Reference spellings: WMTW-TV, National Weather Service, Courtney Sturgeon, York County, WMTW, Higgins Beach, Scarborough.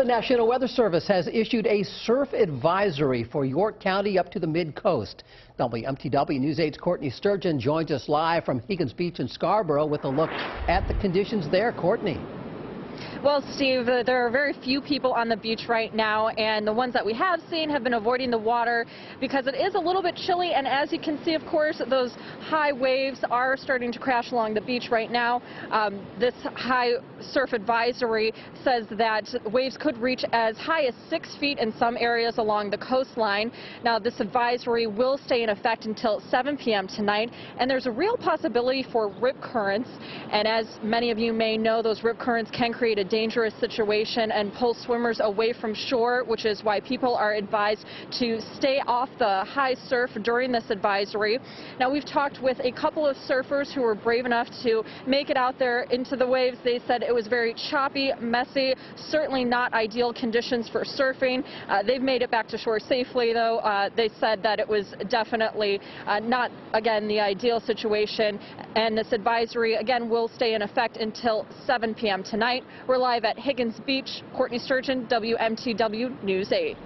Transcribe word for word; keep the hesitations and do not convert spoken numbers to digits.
The National Weather Service has issued a surf advisory for York County up to the mid-coast. W M T W News eight's Courtney Sturgeon joins us live from Higgins Beach in Scarborough with a look at the conditions there. Courtney. Well, Steve, uh, there are very few people on the beach right now, and the ones that we have seen have been avoiding the water because it is a little bit chilly, and as you can see, of course, those high waves are starting to crash along the beach right now. Um, this high surf advisory says that waves could reach as high as six feet in some areas along the coastline. Now, this advisory will stay in effect until seven p m tonight, and there's a real possibility for rip currents, and as many of you may know, those rip currents can create a dangerous situation and pull swimmers away from shore, which is why people are advised to stay off the high surf during this advisory. Now, we've talked with a couple of surfers who were brave enough to make it out there into the waves. They said it was very choppy, messy, certainly not ideal conditions for surfing. Uh, they've made it back to shore safely, though. Uh, they said that it was definitely uh, not, again, the ideal situation, and this advisory, again, will stay in effect until seven p m tonight. We're live at Higgins Beach. Courtney Sturgeon, W M T W News eight.